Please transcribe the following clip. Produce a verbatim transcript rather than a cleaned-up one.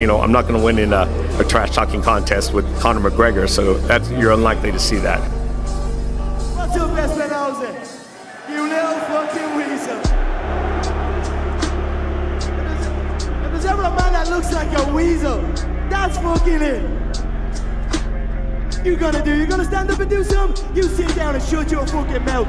You know, I'm not going to win in a, a trash-talking contest with Conor McGregor, so that's, you're unlikely to see that. What's up, Espinoza? You little fucking weasel. If there's, if there's ever a man that looks like a weasel, that's fucking it. You're gonna do, you're gonna stand up and do something? You sit down and shut your fucking mouth.